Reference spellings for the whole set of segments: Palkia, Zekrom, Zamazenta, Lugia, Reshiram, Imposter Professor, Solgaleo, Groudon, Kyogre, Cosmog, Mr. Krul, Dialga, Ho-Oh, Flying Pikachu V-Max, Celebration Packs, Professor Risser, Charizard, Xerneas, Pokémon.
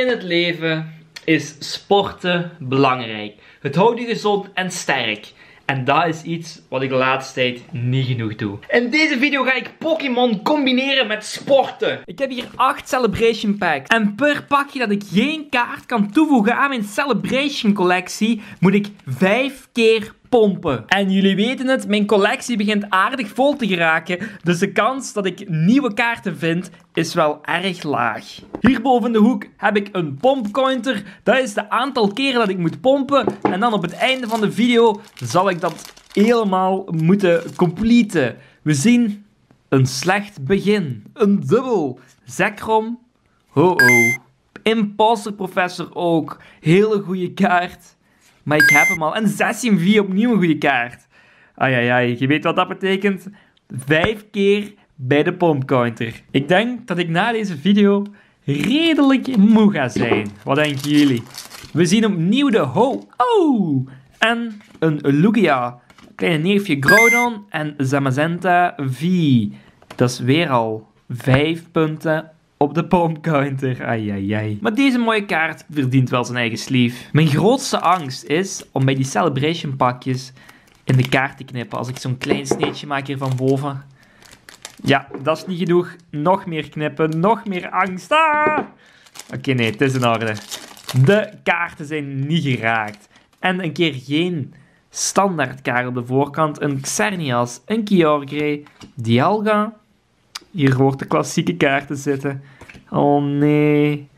In het leven is sporten belangrijk. Het houdt je gezond en sterk. En dat is iets wat ik de laatste tijd niet genoeg doe. In deze video ga ik Pokémon combineren met sporten. Ik heb hier 8 Celebration Packs. En per pakje dat ik geen kaart kan toevoegen aan mijn Celebration collectie, moet ik 5 keer pompen. En jullie weten het, mijn collectie begint aardig vol te geraken. Dus de kans dat ik nieuwe kaarten vind, is wel erg laag. Hierboven in de hoek heb ik een pompcounter. Dat is de aantal keren dat ik moet pompen. En dan op het einde van de video zal ik dat helemaal moeten completen. We zien een slecht begin. Een dubbel. Zekrom. Ho-Oh. Imposter Professor ook. Hele goede kaart. Maar ik heb hem al. En 16-4 opnieuw een goede kaart. Ai, ai, ai. Je weet wat dat betekent. 5 keer bij de pompcounter. Ik denk dat ik na deze video redelijk moe ga zijn. Wat denken jullie? We zien opnieuw de Ho-Oh. En een Lugia. Kleine neefje Groudon. En Zamazenta V. Dat is weer al 5 punten. Op de pompcounter. Ai, ai, ai. Maar deze mooie kaart verdient wel zijn eigen sleeve. Mijn grootste angst is om bij die celebration pakjes in de kaart te knippen. Als ik zo'n klein sneetje maak hier van boven. Ja, dat is niet genoeg. Nog meer knippen. Nog meer angst. Ah! Oké, nee, het is in orde. De kaarten zijn niet geraakt. En een keer geen standaard kaart op de voorkant. Een Xerneas, een Kyogre, Dialga. Hier hoort de klassieke kaarten zitten. Oh nee.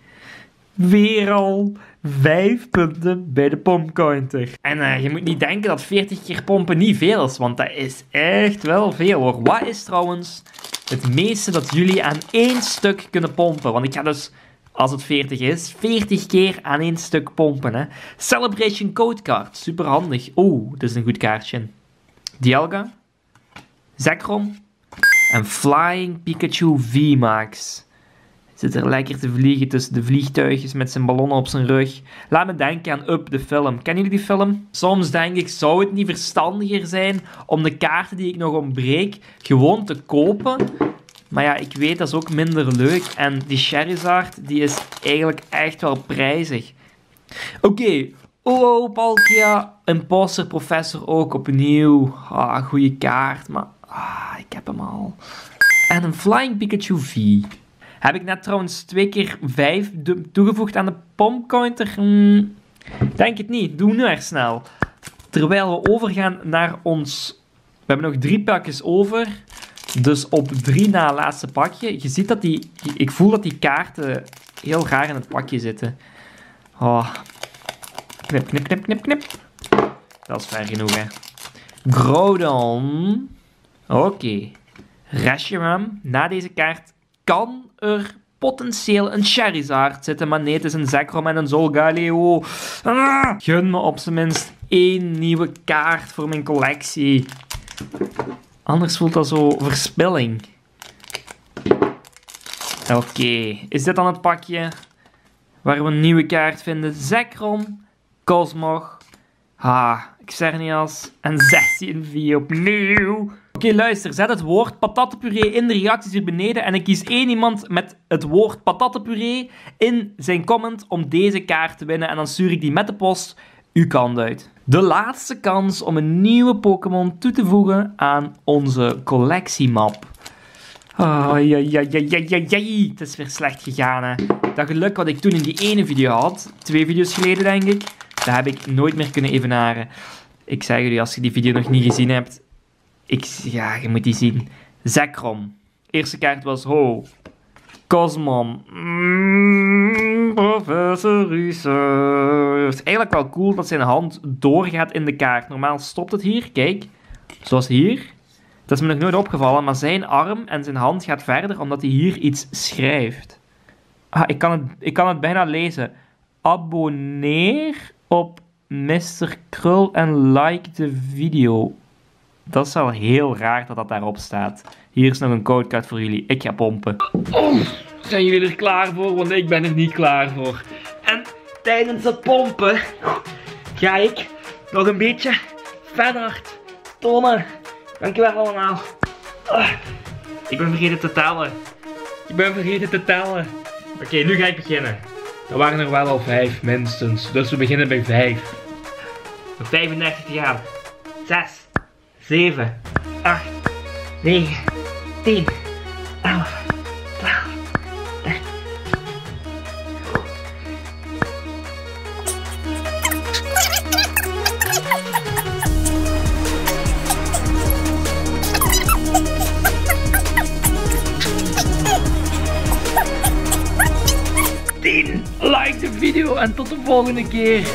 Weer al 5 punten bij de pompcounter. En je moet niet denken dat 40 keer pompen niet veel is. Want dat is echt wel veel hoor. Wat is trouwens het meeste dat jullie aan één stuk kunnen pompen? Want ik ga dus, als het 40 is, 40 keer aan één stuk pompen. Hè? Celebration codecard. Super handig. Oeh, dit is een goed kaartje. Dialga. Zekrom. En Flying Pikachu V-Max. Zit er lekker te vliegen tussen de vliegtuigjes met zijn ballonnen op zijn rug. Laat me denken aan Up, de film. Kennen jullie die film? Soms denk ik, zou het niet verstandiger zijn om de kaarten die ik nog ontbreek gewoon te kopen? Maar ja, ik weet, dat is ook minder leuk. En die Charizard, die is eigenlijk echt wel prijzig. Oké. Ho-Oh, Palkia. Imposter Professor ook opnieuw. Ah, goede kaart, maar... Ah, ik heb hem al. En een Flying Pikachu V. Heb ik net trouwens 2 keer 5 toegevoegd aan de pompcounter? Denk het niet. Doe nu erg snel. Terwijl we overgaan naar ons... We hebben nog 3 pakjes over. Dus op 3 na laatste pakje. Je ziet dat die... Ik voel dat die kaarten heel raar in het pakje zitten. Oh. Knip, knip, knip, knip, knip. Dat is ver genoeg, hè. Groudon... Oké. Reshiram. Na deze kaart kan er potentieel een Charizard zitten. Maar nee, het is een Zekrom en een Solgaleo. Ah, gun me op zijn minst 1 nieuwe kaart voor mijn collectie. Anders voelt dat zo verspilling. Oké. Is dit dan het pakje waar we een nieuwe kaart vinden? Zekrom, Cosmog, Xerneas en 16-4 opnieuw. Oké, luister, zet het woord patattenpuree in de reacties hier beneden en ik kies 1 iemand met het woord patattenpuree in zijn comment om deze kaart te winnen en dan stuur ik die met de post uw kant uit. De laatste kans om een nieuwe Pokémon toe te voegen aan onze collectiemap. Het is weer slecht gegaan, hè. Dat geluk wat ik toen in die ene video had, 2 video's geleden denk ik, dat heb ik nooit meer kunnen evenaren. Ik zeg jullie, als je die video nog niet gezien hebt... Ja, je moet die zien. Zekrom. Eerste kaart was Ho. Cosmog. Professor Risser. Het is eigenlijk wel cool dat zijn hand doorgaat in de kaart. Normaal stopt het hier, kijk. Zoals hier. Dat is me nog nooit opgevallen, maar zijn arm en zijn hand gaat verder omdat hij hier iets schrijft. Ah, ik kan het bijna lezen. Abonneer op Mr. Krul en like de video. Dat is wel heel raar dat dat daarop staat. Hier is nog een codecard voor jullie. Ik ga pompen. Oh, zijn jullie er klaar voor? Want ik ben er niet klaar voor. En tijdens het pompen ga ik nog een beetje verder tonnen. Dankjewel allemaal. Ik ben vergeten te tellen. Oké, nu ga ik beginnen. Er waren er wel al 5 minstens, dus we beginnen bij 5. 35 te gaan. 6, 7, 8, 9, 10, 11, 12, 13. Like de video en tot de volgende keer.